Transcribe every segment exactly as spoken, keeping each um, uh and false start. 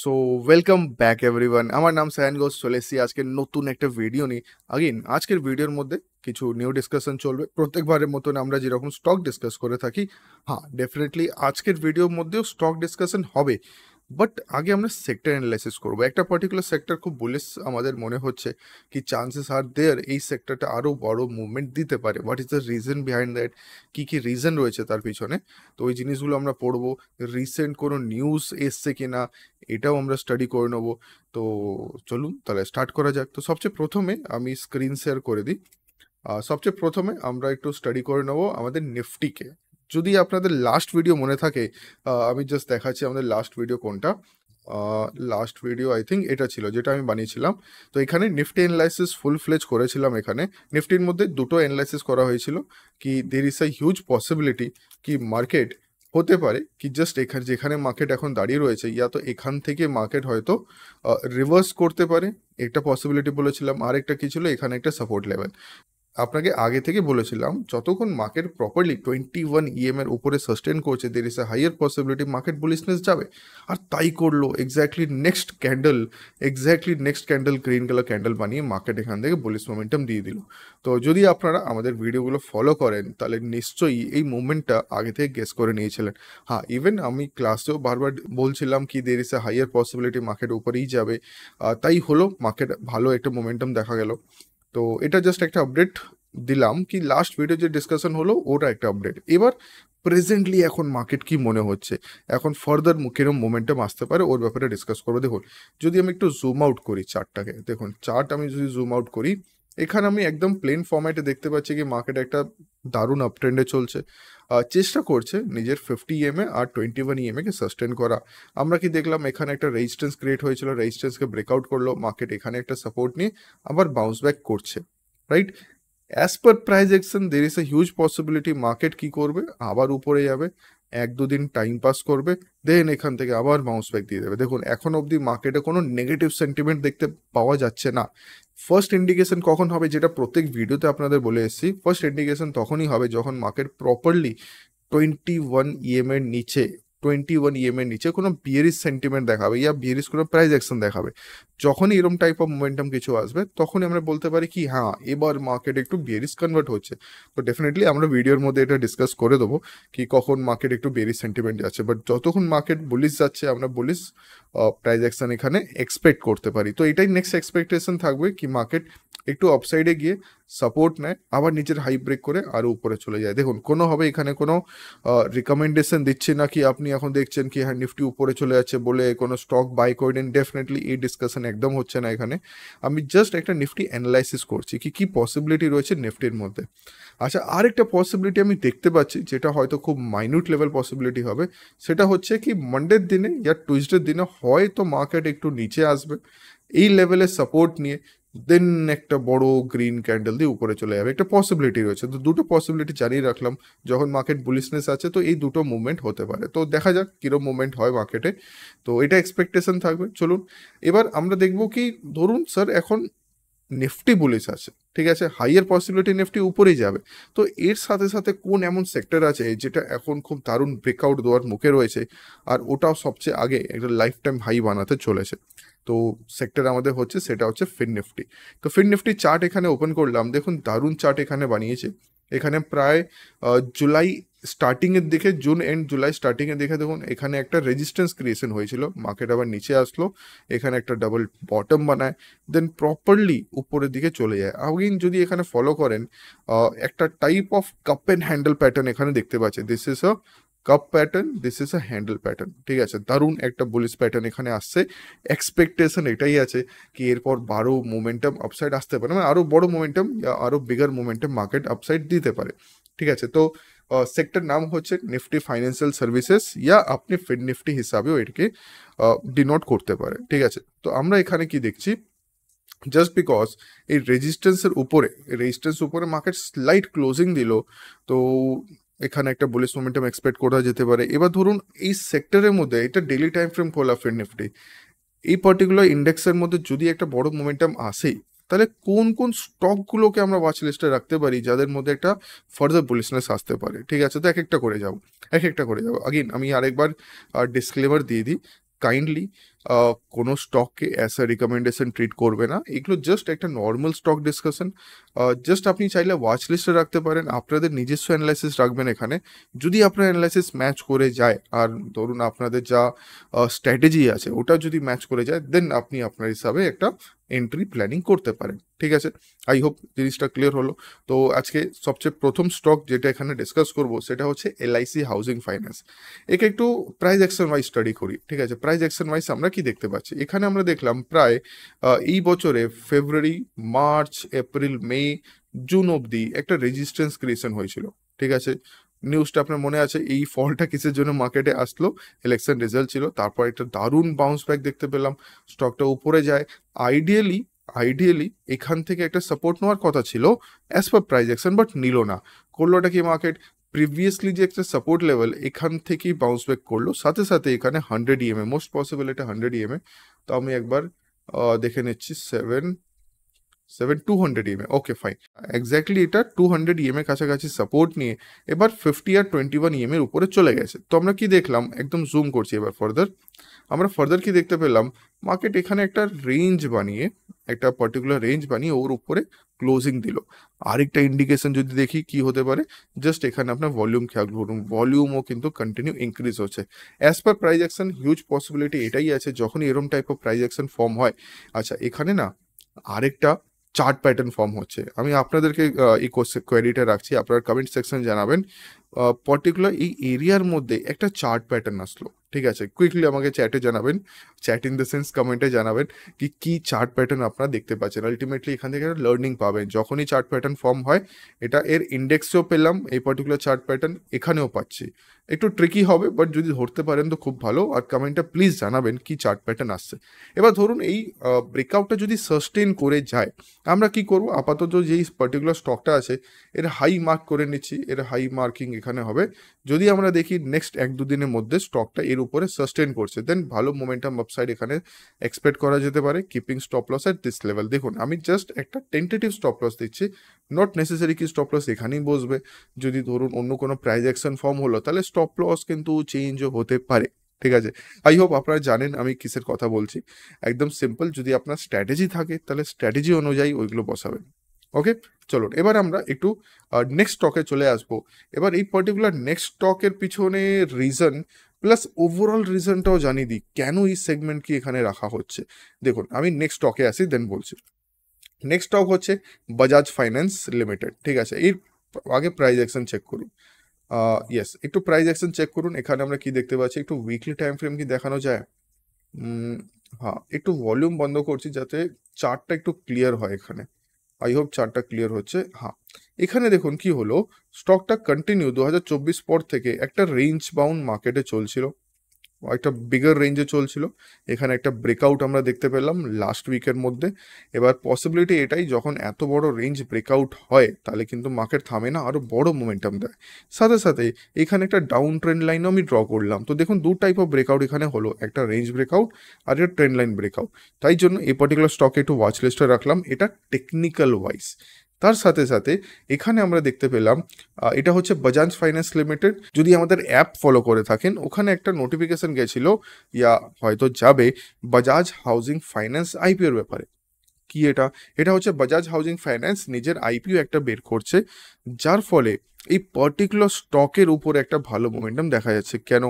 So welcome back everyone আমার নাম সায়ন ঘোষ চলে এসেছি আজকে নতুন একটা ভিডিও নিয়ে अगेन আজকের ভিডিওর মধ্যে কিছু নিউ ডিসকাশন চলবে প্রত্যেকবারের মতন আমরা যেরকম স্টক ডিসকাস করে থাকি হ্যাঁ ডেফিনেটলি আজকের ভিডিওর মধ্যেও স্টক ডিসকাশন হবে বাট আগে আমরা সেক্টর অ্যানালাইসিস করব একটা পার্টিকুলার সেক্টর খুব বুলিশ আমাদের মনে হচ্ছে কি চান্সেস আর देयर এই সেক্টরটা আরো বড় মুভমেন্ট দিতে পারে what is the reason behind that কি কি রিজন রয়েছে তার পিছনে তো এই জিনিসগুলো আমরা পড়ব রিসেন্ট কোন নিউজ এসছে কিনা এটাও আমরা স্টাডি করে নেব তো চলুন তাহলে স্টার্ট করা যাক তো সবচেয়ে প্রথমে আমি স্ক্রিন শেয়ার করে দিই সবচেয়ে প্রথমে আমরা একটু স্টাডি করে নেব আমাদের নিফটি কে যদি আপনাদের লাস্ট ভিডিও মনে থাকে আমি জাস্ট দেখাচ্ছি আমাদের লাস্ট ভিডিও কোনটা লাস্ট ভিডিও আই থিংক এটা ছিল যেটা আমি বানিয়েছিলাম তো এখানে নিফটি অ্যানালাইসিস ফুল ফ্লেজ করেছিলাম এখানে নিফটির মধ্যে দুটো অ্যানালাইসিস করা হয়েছিল কি there is a huge possibility কি মার্কেট होते पारे कि जस्ट एखान जेखाने मार्केट एखन दाड़िये रयेछे या तो एखान थेके मार्केट होयतो रिवर्स करते पारे एकटा पसिबिलिटी बोलेछिलाम आर एकटा कि छिलो एखाने एकटा सपोर्ट लेवल আপনাকে আগে থেকে বলেছিলাম যতক্ষণ মার্কেট প্রপারলি twenty-one ইএম এর উপরে সাস্টেইন করছে there is a higher possibility market bullishness যাবে আর তাই করলো exactly next candle exactly next candle green colour candle বানিয়ে মার্কেট এখান থেকে বুলিশ মোমেন্টাম দিয়ে দিল তো যদি আপনারা আমাদের ভিডিওগুলো ফলো করেন তাহলে নিশ্চয়ই এই মোমেন্টটা আগে থেকে গেস করে নিয়েছিলেন হ্যাঁ ইভেন আমি ক্লাসেও বারবার বলছিলাম কি there is a higher possibility market উপরেই যাবে তাই হলো মার্কেট ভালো একটা মোমেন্টাম দেখা গেল তো এটা জাস্ট একটা আপডেট দিলাম কি লাস্ট ভিডিও যে ডিসকাশন হলো ওটা একটা আপডেট এবার প্রেজেন্টলি এখন মার্কেট কি মনে হচ্ছে এখন ফার্দার মুকেরম মোমেন্টাম আসতে পারে ওর ব্যাপারে ডিসকাস করব দেখুন যদি আমি একটু জুম আউট করি চার্টটাকে দেখুন চার্ট আমি যদি জুম আউট করি এখানে আমি একদম প্লেন ফরম্যাটে দেখতে পাচ্ছি কি মার্কেট একটা দারুণ আপ ট্রেন্ডে চলছে চেষ্টা করছে নিজের fifty ইএমএ আর twenty-one ইএমএ কে সাস্টেইন করা আমরা কি দেখলাম এখানে একটা রেজিস্ট্যান্স ক্রিয়েট হয়েছিল রেজিস্ট্যান্স কে ব্রেকআউট করলো মার্কেট এখানে একটা সাপোর্ট নিয়ে আবার বাউন্স ব্যাক করছে right as per price action there is a huge possibility market কি করবে আবার উপরে যাবে এক দুই দিন টাইম পাস করবে দেন এখান থেকে আবার বাউন্স ব্যাক দিয়ে দেবে দেখুন এখন অবধি মার্কেটে কোনো নেগেটিভ সেন্টিমেন্ট দেখতে পাওয়া যাচ্ছে না ফার্স্ট ইন্ডিকেশন কখন হবে যেটা প্রত্যেক ভিডিওতে আপনাদের বলে এসেছি ফার্স্ট ইন্ডিকেশন তখনই হবে যখন মার্কেট প্রপারলি twenty-one ইএম এর নিচে twenty-one ইএম এর নিচে কোনো বিয়ারিশ সেন্টিমেন্ট দেখাবে বা বিয়ারিশ কোনো প্রাইস অ্যাকশন দেখাবে যখনই এরকম টাইপ অফ মোমেন্টাম কিছু আসবে তখনই আমরা বলতে পারি কি হ্যাঁ এবার মার্কেট একটু বিয়ারিশ কনভার্ট হচ্ছে তো ডেফিনেটলি আমরা ভিডিওর মধ্যে এটা ডিসকাস করে দেব কি কখন মার্কেট একটু বিয়ারিশ সেন্টিমেন্ট যাচ্ছে বাট যতক্ষণ মার্কেট বুলিশ যাচ্ছে আমরা বুলিশ প্রাইস অ্যাকশন এখানে এক্সপেক্ট করতে পারি তো এটাই নেক্সট এক্সপেকটেশন থাকবে কি মার্কেট একটু আপসাইডে গিয়ে সাপোর্ট নেয় আবার নিচের হাই ব্রেক করে আর উপরে চলে যায় দেখুন কোনো হবে এখানে কোনো রিকমেন্ডেশন দিচ্ছে না কি আপনি এখন দেখছেন কি হ্যাঁ নিফটি উপরে চলে যাচ্ছে বলে কোনো স্টক বাই করে নিন ডেফিনেটলি এই ডিসকাশন একদম হচ্ছে না এখানে আমি জাস্ট একটা নিফটি অ্যানালাইসিস করছি কি কি পসিবিলিটি রয়েছে নিফটির মধ্যে আচ্ছা আরেকটা পসিবিলিটি আমি দেখতে পাচ্ছি যেটা হয়তো খুব মাইনুট লেভেল পসিবিলিটি হবে সেটা হচ্ছে কি মন্ডের দিনে বা টুইসডের দিনে হয়তো মার্কেট একটু নিচে আসবে এই লেভেলে সাপোর্ট নিয়ে দেন একটা বড় গ্রিন ক্যান্ডেল দিয়ে উপরে চলে যাবে একটা পসিবিলিটি রয়েছে তো দুটো পসিবিলিটি জানিয়ে রাখলাম যখন মার্কেট বুলিশনেস আছে তো এই দুটো মুভমেন্ট হতে পারে তো দেখা যাক কিরকম মুভমেন্ট হয় মার্কেটে তো এটা এক্সপেকটেশন থাকবে চলুন এবার আমরা দেখব কি ধরুন স্যার এখন নিফটি বুলিশ আছে ঠিক আছে হাইয়ার পসিবিলিটি নিফটি উপরেই যাবে তো এর সাথে সাথে কোন এমন সেক্টর আছে যেটা এখন খুব দারুণ ব্রেকআউট দেওয়ার মুখে রয়েছে আর ওটাও সবচেয়ে আগে একটা লাইফ টাইম হাই বানাতে চলেছে তো সেক্টর আমাদের হচ্ছে সেটা হচ্ছে ফিন নিফটি তো ফিন নিফটি চার্ট এখানে ওপেন করলাম দেখুন দারুণ চার্ট এখানে বানিয়েছে এখানে প্রায় জুলাই স্টার্টিং এর দিকে জুন এন্ড জুলাই স্টার্টিং এর দিকে দেখুন এখানে একটা রেজিস্ট্যান্স ক্রিয়েশন হয়েছিল মার্কেট আবার নিচে আসলো এখানে একটা ডাবল বটম বানায় দেন প্রপারলি উপরের দিকে চলে যায় अगेन যদি এখানে ফলো করেন একটা type of cup and handle pattern এখানে দেখতে পাচ্ছেন this is a cup pattern this is a handle pattern ঠিক আছে দারুণ একটা বুলিশ প্যাটার্ন এখানে আসছে এক্সপেকটেশন এটাই আছে কি এরপর আরো মোমেন্টাম আপসাইড আসতে পারে মানে আরো বড় মোমেন্টাম আরো বিগার মোমেন্টাম মার্কেট আপসাইড দিতে পারে ঠিক আছে তো সেক্টর নাম হচ্ছে নিফটি ফাইন্যান্সিয়াল সার্ভিসেস या আপনি ফিন নিফটি হিসাবেও এটাকে ডিনোট করতে পারে ঠিক আছে তো আমরা এখানে কি দেখছি জাস্ট বিকজ এই রেজিস্ট্যান্সের উপরে রেজিস্ট্যান্স উপরে মার্কেট স্লাইট ক্লোজিং দিল তো এখানে একটা বুলিশ মোমেন্টাম এক্সপেক্ট করা যেতে পারে এবার ধরুন এই সেক্টরের মধ্যে এটা ডেইলি টাইম ফ্রেম খোলা ফিন নিফটি এই পার্টিকুলার ইন্ডেক্সের মধ্যে যদি একটা বড় মোমেন্টাম আসে তাহলে কোন কোন স্টক গুলোকে আমরা ওয়াচ লিস্টে রাখতে পারি যাদের মধ্যে একটা ফার্দার বুলিশনেস আসতে পারে ঠিক আছে তো এক একটা করে যাব এক একটা করে যাব अगेन আমি আরেকবার ডিসক্লেমার দিয়ে দিই কাইন্ডলি কোনো স্টককে অ্যাজ আ রিকমেন্ডেশন ট্রিট করবে না। এগুলো জাস্ট একটা নর্মাল স্টক ডিসকাশন, জাস্ট আপনি চাইলে ওয়াচ লিস্টে রাখতে পারেন, আপনাদের নিজস্ব অ্যানালাইসিস রাখবেন। এখানে যদি আপনার অ্যানালাইসিস ম্যাচ করে যায় আর ধরুন আপনাদের যা স্ট্র্যাটেজি আছে ওটা যদি ম্যাচ করে যায়, দেন আপনি আপনার হিসাবে একটা এন্ট্রি প্ল্যানিং করতে পারেন। ঠিক আছে, আই হোপ জিনিসটা ক্লিয়ার হলো। তো আজকে সবচেয়ে প্রথম স্টক যেটা এখানে ডিসকাস করব সেটা হচ্ছে এলআইসি হাউজিং ফাইন্যান্স। একে একটু প্রাইস অ্যাকশন ওয়াইজ স্টাডি করি। ঠিক আছে, প্রাইস অ্যাকশন ওয়াইজ আমরা কি দেখতে পাচ্ছি? এখানে আমরা দেখলাম প্রায় এই বছরে ফেব্রুয়ারি, মার্চ, এপ্রিল, মে, জুন অবধি একটা রেজিস্ট্যান্স ক্রিয়েশন হয়েছিল। ঠিক আছে, নিউজটা আপনার মনে আছে। এই ফলটা কিসের জন্য মার্কেটে আসলো? ইলেকশন রেজাল্ট ছিল, তারপর একটা দারুণ বাউন্স ব্যাক দেখতে পেলাম, স্টকটা উপরে যায়। আইডিয়ালি আইডিয়ালি এখান থেকে একটা সাপোর্ট নেওয়ার কথা ছিল as per price action, but নিল না। করলোটা কি মার্কেট? প্রিভিয়াসলি যে একটা সাপোর্ট লেভেল এখান থেকেই বাউন্স ব্যাক করলো, সাথে সাথে এখানে হান্ড্রেড ইএমএ, মোস্ট পসিবল এটা হান্ড্রেড ইএমএ। তো আমি একবার দেখে নিচ্ছি, seven seven two hundred EMA, okay fine. Exactly এটা টু হান্ড্রেড ইএমএ কাছাকাছি সাপোর্ট নিয়ে এবার ফিফটি আর টোয়েন্টি ওয়ান ইএমএর উপরে চলে গেছে। তো আমরা কি দেখলাম, একদম জুম করছি এবার ফার্দার, আমরা ফার্দার কি দেখতে পেলাম, মার্কেট এখানে একটা রেঞ্জ বানিয়ে, একটা পার্টিকুলার রেঞ্জ বানিয়ে ওর উপরে ক্লোজিং দিল। আরেকটা ইন্ডিকেশন যদি দেখি কি হতে পারে, জাস্ট এখানে আপনার ভলিউম খেয়াল করুন, ভলিউমও কিন্তু কন্টিনিউ ইনক্রিজ হচ্ছে as per price action. Huge possibility এটাই আছে যখন এরম type of price action form হয়। আচ্ছা, এখানে না আরেকটা চার্ট প্যাটার্ন ফর্ম হচ্ছে। আমি আপনাদেরকে এই কোয়েরিটা রাখছি, আপনারা কমেন্ট সেকশন জানাবেন। পার্টিকুলার এই এরিয়ার মধ্যে একটা চার্ট প্যাটার্ন আসলো। ঠিক আছে, কুইকলি আমাকে চ্যাটে জানাবেন, চ্যাট ইন দ্য সেন্স কমেন্টে জানাবেন কি কী চার্ট প্যাটার্ন আপনারা দেখতে পাচ্ছেন। আলটিমেটলি এখান থেকে একটা লার্নিং পাবেন, যখনই চার্ট প্যাটার্ন ফর্ম হয়। এটা এর ইন্ডেক্সেও পেলাম এই পার্টিকুলার চার্ট প্যাটার্ন, এখানেও পাচ্ছি। একটু ট্রিকি হবে, বাট যদি ধরতে পারেন তো খুব ভালো। আর কমেন্টটা প্লিজ জানাবেন কি চার্ট প্যাটার্ন আসছে। এবার ধরুন এই ব্রেকআউটটা যদি সাস্টেন করে যায়, আমরা কি করব? আপাতত যেই পার্টিকুলার স্টকটা আছে এর হাই মার্ক করে নিচ্ছি, এর হাই মার্কিং এখানে হবে। যদি আমরা দেখি নেক্সট এক দুদিনের মধ্যে স্টকটা এর উপরে সাস্টেন করছে, দেন ভালো মোমেন্টাম আপসাইড এখানে এক্সপেক্ট করা যেতে পারে, keeping stop loss at this level. দেখুন আমি জাস্ট একটা টেন্টেটিভ স্টপ লস দিচ্ছি, নট নেসেসারি কি স্টপ লস এখানেই বসবে। যদি ধরুন অন্য কোনো প্রাইস অ্যাকশন ফর্ম হলো তাহলে স্টপ লস কিন্তু চেঞ্জও হতে পারে। ঠিক আছে, আই হোপ আপনারা জানেন আমি কিসের কথা বলছি। একদম সিম্পল, যদি আপনার স্ট্র্যাটেজি থাকে তাহলে স্ট্র্যাটেজি অনুযায়ী ওইগুলো বসাবেন। ওকে, চলুন এবার আমরা একটু নেক্সট স্টকে চলে আসবো। এবার এই পার্টিকুলার নেক্সট স্টকের পিছনে রিজন প্লাস ওভারঅল রিজনটাও জানিয়ে দিই, কেন এই সেগমেন্ট কি এখানে রাখা হচ্ছে। দেখুন আমি নেক্সট স্টকে আসি, দেন বলছি। নেক্সট স্টক হচ্ছে বাজাজ ফাইন্যান্স লিমিটেড। ঠিক আছে, এর আগে প্রাইস অ্যাকশন চেক করুন। ইয়েস, একটু প্রাইস অ্যাকশন চেক করুন। এখানে আমরা কি দেখতে পাচ্ছি, একটু উইকলি টাইম ফ্রেম কি দেখানো যায়? হ্যাঁ, একটু ভলিউম বন্ধ করছি যাতে চার্টটা একটু ক্লিয়ার হয়। এখানে আই হোপ চার্টটা ক্লিয়ার হচ্ছে। হ্যাঁ, এখানে দেখুন কি হলো, স্টকটা কন্টিনিউ দু হাজার চব্বিশ পর থেকে একটা রেঞ্জ বাউন্ড মার্কেটে চলছিল, একটা বিগার রেঞ্জে চলছিল। এখানে একটা ব্রেকআউট আমরা দেখতে পেলাম লাস্ট উইকের মধ্যে। এবার পসিবিলিটি এটাই, যখন এত বড় রেঞ্জ ব্রেকআউট হয় তাহলে কিন্তু মার্কেট থামে না, আরও বড় মোমেন্টাম দেয়। সাথে সাথে এখানে একটা ডাউন ট্রেন্ড লাইনও আমি ড্র করলাম। তো দেখুন দু টাইপ অফ ব্রেকআউট এখানে হলো, একটা রেঞ্জ ব্রেকআউট আর একটা ট্রেন্ড লাইন ব্রেকআউট। তাই জন্য এই পার্টিকুলার স্টকে একটু ওয়াচ লিস্টে রাখলাম, এটা টেকনিক্যাল ওয়াইজ। তার সাথে সাথে এখানে আমরা দেখতে পেলাম, এটা হচ্ছে বাজাজ ফাইন্যান্স লিমিটেড। যদি আমাদের অ্যাপ ফলো করে থাকেন, ওখানে একটা নোটিফিকেশান গেছিলো, ইয়া হয়তো যাবে, বাজাজ হাউজিং ফাইন্যান্স আইপিওর ব্যাপারে। কি এটা? এটা হচ্ছে বাজাজ হাউজিং ফাইন্যান্স নিজের আইপিও একটা বের করছে, যার ফলে এই পার্টিকুলার স্টকের উপর একটা ভালো মোমেন্টাম দেখা যাচ্ছে। কেন?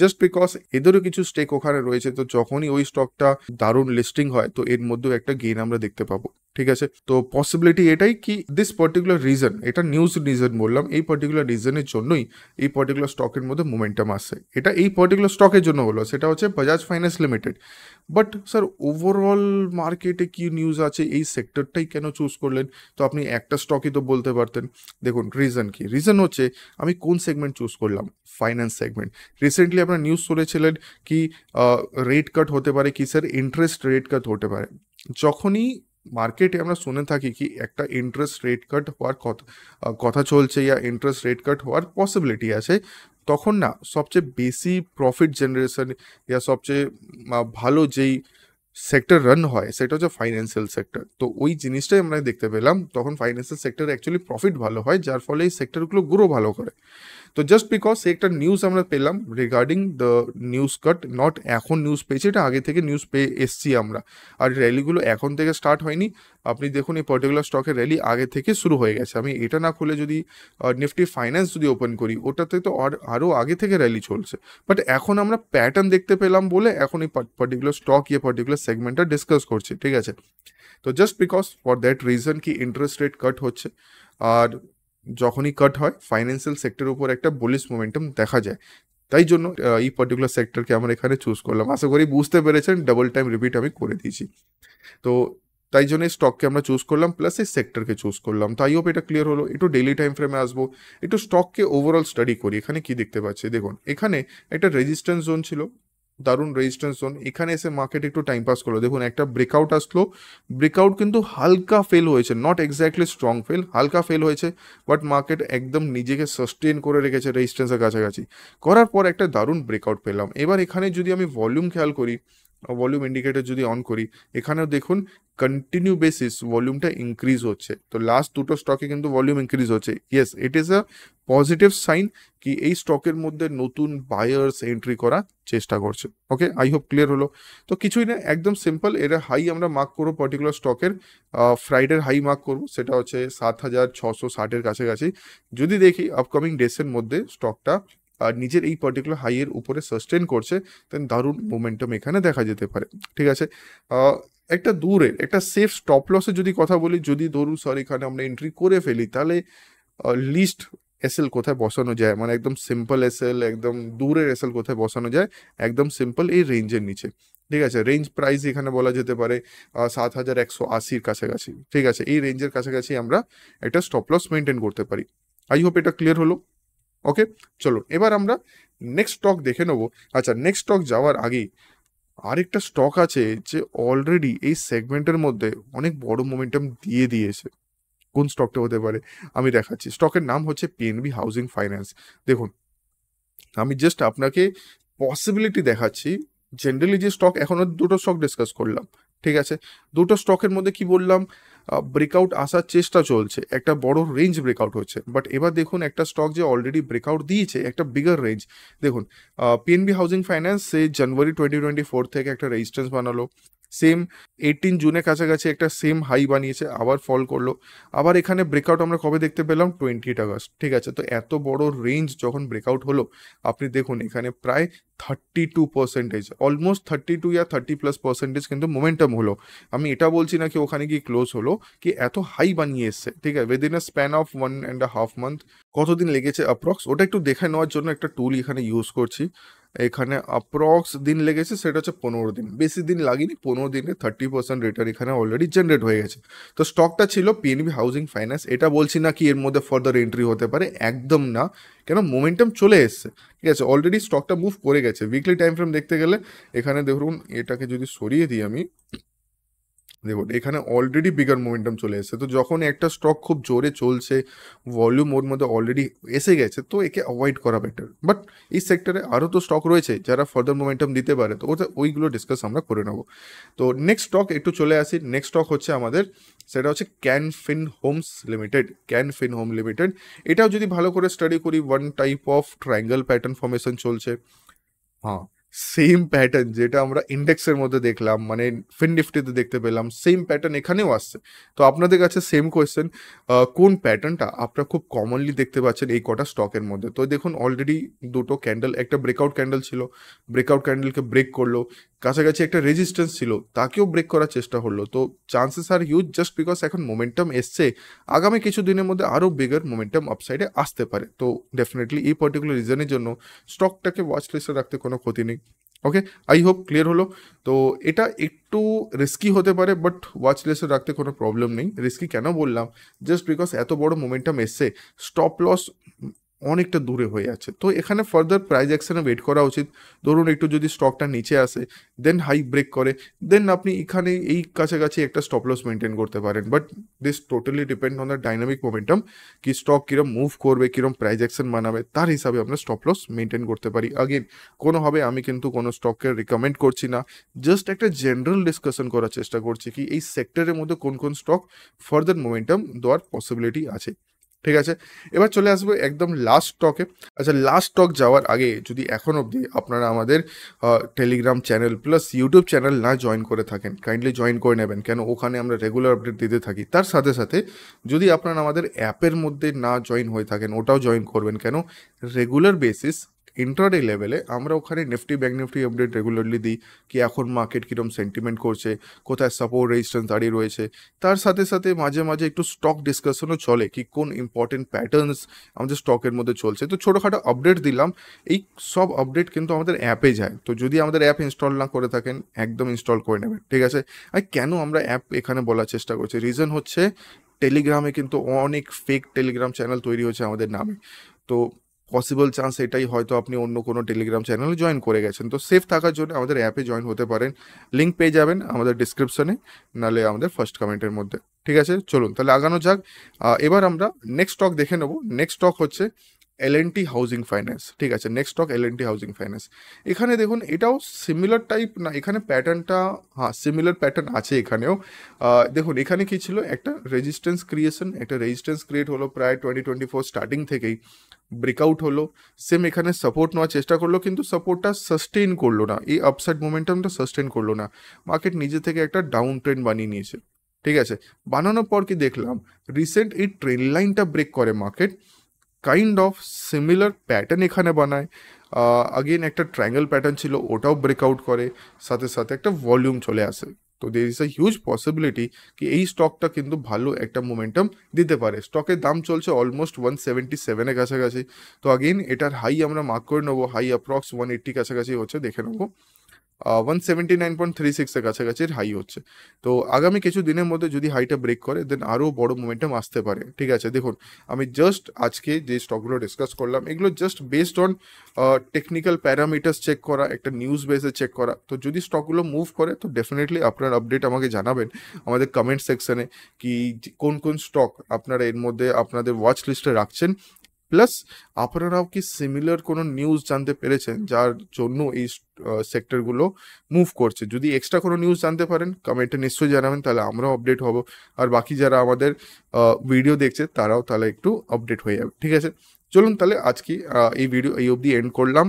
জাস্ট বিকজ এদেরও কিছু স্টেক ওখানে রয়েছে। তো যখনই ওই স্টকটা দারুণ লিস্টিং হয় তো এর মধ্যেও একটা গেইন আমরা দেখতে পাবো। ঠিক আছে, তো পসিবিলিটি এটাই কি দিস পার্টিকুলার রিজন, এটা নিউজ রিজন বললাম, এই পার্টিকুলার রিজনের জন্যই এই পার্টিকুলার স্টকের মধ্যে মোমেন্টাম আসছে। এটা এই পার্টিকুলার স্টকের জন্য হলো, সেটা হচ্ছে Bajaj finance limited. But sir overall মার্কেটে কি নিউজ আছে, এই সেক্টরটাই কেন চুজ করলেন? তো আপনি একটা স্টকই তো বলতে পারতেন। দেখুন রিজন কি, রিজন হচ্ছে আমি কোন সেগমেন্ট চুজ করলাম, ফাইন্যান্স সেগমেন্ট। রিসেন্টলি আপনার নিউজ শুনেছিলেন কি রেট কাট হতে পারে, কি স্যার ইন্টারেস্ট রেট কাট হতে পারে। যখনই মার্কেটে আমরা শুনে থাকি কি একটা ইন্টারেস্ট রেট কাট হওয়ার কথা কথা চলছে, ইয়া ইন্টারেস্ট রেট কাট হওয়ার পসিবিলিটি আছে, তখন না সবচেয়ে বেশি প্রফিট জেনারেশন, ইয়া সবচেয়ে ভালো যেই সেক্টর রান হয় সেটা হচ্ছে ফাইন্যান্সিয়াল সেক্টর। তো ওই জিনিসটাই আমরা দেখতে পেলাম, তখন ফাইন্যান্সিয়াল সেক্টর অ্যাকচুয়ালি প্রফিট ভালো হয়, যার ফলে এই সেক্টরগুলো গ্রো ভালো করে। তো জাস্ট বিকজ একটা নিউজ আমরা পেলাম regarding the news cut, not এখন নিউজ পেয়েছি, এটা আগে থেকে নিউজ পেয়ে এসছি আমরা, আর র্যালিগুলো এখন থেকে স্টার্ট হয়নি। আপনি দেখুন এই পার্টিকুলার স্টকের র্যালি আগে থেকে শুরু হয়ে গেছে। আমি এটা না খুলে যদি নিফটি ফাইন্যান্স যদি ওপেন করি, ওটাতে তো আরও আগে থেকে র্যালি চলছে, বাট এখন আমরা প্যাটার্ন দেখতে পেলাম বলে এখন এই পার্টিকুলার স্টক ইয়ে পার্টিকুলার সেগমেন্টটা ডিসকাস করছি, ঠিক আছে। তো just because for that reason কি ইন্টারেস্ট রেট কাট হচ্ছে, আর যখনই কাট হয় ফাইন্যান্সিয়াল সেক্টরের উপর একটা বুলিশ মোমেন্টাম দেখা যায়, তাই জন্য এই পার্টিকুলার সেক্টরকে আমরা এখানে চুজ করলাম। আশা করি বুঝতে পেরেছেন, ডাবল টাইম রিপিট আমি করে দিয়েছি। তো তাই জন্য এই স্টককে আমরা চুজ করলাম প্লাস এই সেক্টরকে চুজ করলাম। তাই হোপ এটা ক্লিয়ার হলো। একটু ডেইলি টাইম ফ্রেমে আসবো, একটু স্টককে ওভারঅল স্টাডি করি। এখানে কি দেখতে পাচ্ছি দেখুন, এখানে একটা রেজিস্ট্যান্স জোন ছিল, দারুণ রেজিস্ট্যান্স জোন। এখানে এসে মার্কেট একটু টাইম পাস করলো, দেখুন একটা ব্রেকআউট আসলো, ব্রেকআউট কিন্তু হালকা ফেল হয়েছে, নট এক্স্যাক্টলি স্ট্রং ফেল, হালকা ফেল হয়েছে, বাট মার্কেট একদম নিজেকে সাস্টেন করে রেখেছে রেজিস্ট্যান্সের কাছাকাছি, করার পর একটা দারুণ ব্রেকআউট পেলাম। এবার এখানে যদি আমি ভলিউম খেয়াল করি, ভলিউম ইন্ডিকেটার যদি অন করি, এখানেও দেখুন কন্টিনিউ বেসিস ভলিউমটা ইনক্রিজ হচ্ছে। তো লাস্ট দুটো স্টকে কিন্তু ভলিউম ইনক্রিজ হচ্ছে, yes it is a positive sign কি এই স্টকের মধ্যে নতুন বায়ার্স এন্ট্রি করার চেষ্টা করছে। ওকে, আই হোপ ক্লিয়ার হলো। তো কিছুই না, একদম সিম্পল, এটা হাই আমরা মার্ক করবো পার্টিকুলার স্টকের, ফ্রাইডের হাই মার্ক করবো, সেটা হচ্ছে সাত হাজার ছশো ষাটের কাছাকাছি। যদি দেখি আপকামিং ডেসের মধ্যে স্টকটা আর নিজের এই পার্টিকুলার হাইয়ের উপরে সাস্টেন করছে, তাহলে দারুণ মোমেন্টাম এখানে দেখা যেতে পারে, ঠিক আছে। একটা দূরের একটা সেফ স্টপ লসের যদি কথা বলি, যদি ধরুন স্যার এখানে আমরা এন্ট্রি করে ফেলি, তাহলে লিস্ট এসএল কোথায় বসানো যায়, মানে একদম সিম্পল এসএল, একদম দূরের এসএল কোথায় বসানো যায়, একদম সিম্পল এই রেঞ্জের নিচে, ঠিক আছে। রেঞ্জ প্রাইস এখানে বলা যেতে পারে সাত হাজার একশো আশির কাছাকাছি, ঠিক আছে। এই রেঞ্জের কাছাকাছি আমরা একটা স্টপ লস মেনটেন করতে পারি। আই হোপ এটা ক্লিয়ার হলো। ওকে চলো, এবার আমরা নেক্সট স্টক দেখে নেবো। আচ্ছা, নেক্সট স্টক যাওয়ার আগেই আরেকটা স্টক আছে যে অলরেডি এই সেগমেন্টের মধ্যে অনেক বড় মোমেন্টাম দিয়ে দিয়েছে। কোন স্টকটা হতে পারে আমি দেখাচ্ছি, স্টকের নাম হচ্ছে পিএনবি হাউজিং ফাইন্যান্স। দেখুন আমি জাস্ট আপনাকে পসিবিলিটি দেখাচ্ছি, জেনারেলি যে স্টক, এখনও দুটো স্টক ডিসকাস করলাম, ঠিক আছে। দুটো স্টকের মধ্যে কি বললাম, ব্রেকআউট আসার চেষ্টা চলছে, একটা বড় রেঞ্জ ব্রেকআউট হচ্ছে, বাট এবার দেখুন একটা স্টক যে অলরেডি ব্রেকআউট দিয়েছে একটা বিগার রেঞ্জ। দেখুন পিএনবি হাউজিং ফাইন্যান্স সে জানুয়ারি টোয়েন্টি টোয়েন্টি ফোর থেকে একটা রেজিস্ট্যান্স বানালো, সেম এইটিন জুনের কাছাকাছি একটা সেম হাই বানিয়েছে, আবার ফল করলো, আবার এখানে ব্রেকআউট আমরা কবে দেখতে পেলাম টোয়েন্টি আগস্ট, ঠিক আছে। তো এত বড় রেঞ্জ যখন ব্রেকআউট হলো, আপনি দেখুন এখানে প্রায় thirty two percentage almost thirty two yeah thirty plus percentage কিন্তু মোমেন্টাম হলো। আমি এটা বলছি না কি ওখানে গিয়ে ক্লোজ হলো, কি এত হাই বানিয়ে এসছে, ঠিক আছে, within a span of one and half month কতদিন লেগেছে অ্যাপ্রক্স, ওটা একটু দেখে নেওয়ার জন্য একটা টুল এখানে ইউজ করছি। এখানে অ্যাপ্রক্স দিন লেগেছে, সেটা হচ্ছে পনেরো দিন, বেশি দিন লাগেনি, পনেরো দিনে থার্টি পার্সেন্ট রিটার্ন এখানে অলরেডি জেনারেট হয়ে গেছে। তো স্টকটা ছিল পিএনবি হাউজিং ফাইন্যান্স। এটা বলছি না কি এর মধ্যে ফার্দার এন্ট্রি হতে পারে, একদম না, কেন মোমেন্টাম চলে এসছে, ঠিক আছে। অলরেডি স্টকটা মুভ করে গেছে। উইকলি টাইম ফ্রেম দেখতে গেলে এখানে দেখুন, এটাকে যদি সরিয়ে দিই আমি, দেখুন এখানে অলরেডি বিগার মোমেন্টাম চলে এসেছে। তো যখন একটা স্টক খুব জোরে চলছে, ভলিউম ওর মধ্যে অলরেডি এসে গেছে, তো একে অ্যাভয়েড করা বেটার। বাট এই সেক্টরে আরও তো স্টক রয়েছে যারা ফার্দার মোমেন্টাম দিতে পারে, তো ওটা ওইগুলো ডিসকাস আমরা করে নেব। তো নেক্সট স্টক একটু চলে আসি। নেক্সট স্টক হচ্ছে আমাদের, সেটা হচ্ছে Can Fin Homes Limited. Can Fin Home limited, এটাও যদি ভালো করে স্টাডি করি, one type of triangle pattern formation চলছে। হ্যাঁ, সেম প্যাটার্ন যেটা আমরা ইন্ডেক্সের মধ্যে দেখলাম, মানে ফিন নিফটিতে দেখতে পেলাম, সেম প্যাটার্ন এখানেও আসছে। তো আপনাদের কাছে সেম কোয়েশ্চেন, কোন প্যাটার্নটা আপনারা খুব কমনলি দেখতে পাচ্ছেন এই কটা স্টকের মধ্যে? তো দেখুন অলরেডি দুটো ক্যান্ডেল, একটা ব্রেকআউট ক্যান্ডেল ছিল, ব্রেকআউট ক্যান্ডেলকে ব্রেক করলো, কাছাকাছি একটা রেজিস্ট্যান্স ছিল তাকেও ব্রেক করার চেষ্টা করলো। তো chances R huge, just because এখন মোমেন্টাম এসছে, আগামী কিছু দিনের মধ্যে আরও বিগার মোমেন্টাম আপসাইডে আসতে পারে। তো ডেফিনেটলি এই পার্টিকুলার রিজনের জন্য স্টকটাকে ওয়াচ লিস্টে রাখতে কোনো ক্ষতি নেই। ওকে, আই হোপ ক্লিয়ার হলো। তো এটা একটু রিস্কি হতে পারে, বাট ওয়াচ লিস্টে রাখতে কোনো প্রবলেম নেই। রিস্কি কেন বললাম, জাস্ট বিকজ এত বড় মোমেন্টাম এসছে, স্টপ লস অনেকটা দূরে হয়ে আছে। তো এখানে ফার্দার প্রাইস অ্যাকশনে ওয়েট করা উচিত। ধরুন একটু যদি স্টকটা নিচে আসে, দেন হাই ব্রেক করে, দেন আপনি এখানে এই কাছাকাছি একটা স্টপ লস মেনটেন করতে পারেন। But this totally depend on the dynamic momentum, কি স্টক কীরকম মুভ করবে, কীরকম প্রাইস অ্যাকশন বানাবে, তার হিসাবে আমরা স্টপ লস মেনটেন করতে পারি। আগেন কোনোভাবে আমি কিন্তু কোনো স্টককে রেকমেন্ড করছি না, জাস্ট একটা জেনারেল ডিসকাশন করার চেষ্টা করছি কি এই সেক্টরের মধ্যে কোন কোন স্টক ফার্দার মোমেন্টাম দেওয়ার পসিবিলিটি আছে। ঠিক আছে, এবার চলে আসবো একদম লাস্ট স্টকে। আচ্ছা, লাস্ট স্টক যাওয়ার আগে যদি এখন অবধি আপনারা আমাদের Telegram channel plus YouTube channel না জয়েন করে থাকেন, কাইন্ডলি জয়েন করে নেবেন, কেন ওখানে আমরা রেগুলার আপডেট দিতে থাকি। তার সাথে সাথে যদি আপনারা আমাদের অ্যাপের মধ্যে না জয়েন হয়ে থাকেন, ওটাও জয়েন করবেন, কেন রেগুলার বেসিস ইন্ট্রাডে লেভেলে আমরা ওখানে Nifty bank Nifty update regularly দিই, কি এখন মার্কেট কীরকম সেন্টিমেন্ট করছে, কোথায় সাপোর্ট রেজিস্ট্যান্স দাঁড়িয়ে রয়েছে। তার সাথে সাথে মাঝে মাঝে একটু স্টক ডিসকাশনও চলে, কি কোন ইম্পর্টেন্ট প্যাটার্নস আমাদের স্টকের মধ্যে চলছে। তো ছোটোখাটো আপডেট দিলাম, এই সব আপডেট কিন্তু আমাদের অ্যাপে যায়। তো যদি আমাদের অ্যাপ ইনস্টল না করে থাকেন, একদম ইনস্টল করে নেবেন। ঠিক আছে, আর কেন আমরা অ্যাপ এখানে বলার চেষ্টা করছি, রিজন হচ্ছে টেলিগ্রামে কিন্তু অনেক ফেক টেলিগ্রাম চ্যানেল তৈরি হয়েছে আমাদের নামে। তো পসিবল চান্স এটাই, হয়তো আপনি অন্য কোনো টেলিগ্রাম চ্যানেলে জয়েন করে গেছেন। তো সেফ থাকার জন্য আমাদের অ্যাপে জয়েন হতে পারেন, লিঙ্ক পেয়ে যাবেন আমাদের ডিসক্রিপশনে, নাহলে আমাদের ফার্স্ট কমেন্টের মধ্যে। ঠিক আছে, চলুন তাহলে আগানো যাক। এবার আমরা নেক্সট স্টক দেখে নেব। নেক্সট স্টক হচ্ছে L and T Housing Finance. ঠিক আছে, next stock L and T Housing Finance. এখানে দেখুন এটাও সিমিলার টাইপ, না এখানে প্যাটার্নটা হ্যাঁ সিমিলার প্যাটার্ন আছে এখানেও। দেখুন এখানে কি ছিল, একটা রেজিস্ট্যান্স ক্রিয়েশন, একটা রেজিস্ট্যান্স ক্রিয়েট হলো প্রায় টোয়েন্টি টোয়েন্টি ফোর স্টার্টিং থেকেই, ব্রেকআউট হলো, সেম এখানে সাপোর্ট নেওয়ার চেষ্টা করলো, কিন্তু সাপোর্টটা সাস্টেন করলো না, এই আপসাইড মোমেন্টামটা সাস্টেন করলো না, মার্কেট নিজে থেকে একটা ডাউন ট্রেন্ড বানিয়ে নিয়েছে। ঠিক আছে, বানানোর পর কি দেখলাম, রিসেন্ট এই ট্রেন্ড লাইনটা ব্রেক করে market, kind of similar pattern এখানে বানায়। আগেন একটা ট্রায়াঙ্গেল প্যাটার্ন ছিল, ওটাও ব্রেকআউট করে, সাথে সাথে একটা ভলিউম চলে আসে। তো there is a huge possibility কি এই স্টকটা কিন্তু ভালো একটা মোমেন্টাম দিতে পারে। স্টকের দাম চলছে অলমোস্ট ওয়ান সেভেন্টি সেভেনের কাছাকাছি। তো আগেন এটার হাই আমরা মার্ক করে নেবো, হাই অ্যাপ্রক্স ওয়ান এইট্টি কাছাকাছি হচ্ছে, দেখে নেবো one seventy nine point three সিক্সের কাছাকাছির হাই হচ্ছে। তো আগামী কিছু দিনের মধ্যে যদি হাইটা ব্রেক করে, দেন আরও বড় মোমেন্টাম আসতে পারে। ঠিক আছে, দেখুন আমি জাস্ট আজকে যে স্টকগুলো ডিসকাস করলাম, এগুলো just based on technical parameters check করা, একটা নিউজ বেসে চেক করা। তো যদি স্টকগুলো মুভ করে, তো ডেফিনেটলি আপনার আপডেট আমাকে জানাবেন আমাদের কমেন্ট সেকশানে, কি কোন কোন স্টক আপনারা এর মধ্যে আপনাদের ওয়াচ লিস্টে রাখছেন, প্লাস আপনারাও কি সিমিলার কোনো নিউজ জানতে পেরেছেন যার জন্য এই সেক্টরগুলো মুভ করছে। যদি এক্সট্রা কোনো নিউজ জানতে পারেন কমেন্টে নিশ্চয়ই জানাবেন, তাহলে আমরাও আপডেট হব, আর বাকি যারা আমাদের ভিডিও দেখছে তারাও তাহলে একটু আপডেট হয়ে যাবে। ঠিক আছে, চলুন তাহলে আজকে এই ভিডিও এই অবধি এন্ড করলাম।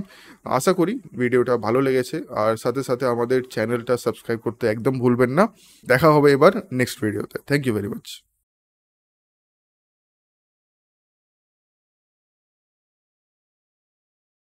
আশা করি ভিডিওটা ভালো লেগেছে, আর সাথে সাথে আমাদের চ্যানেলটা সাবস্ক্রাইব করতে একদম ভুলবেন না। দেখা হবে এবার নেক্সট ভিডিওতে। Thank you very much.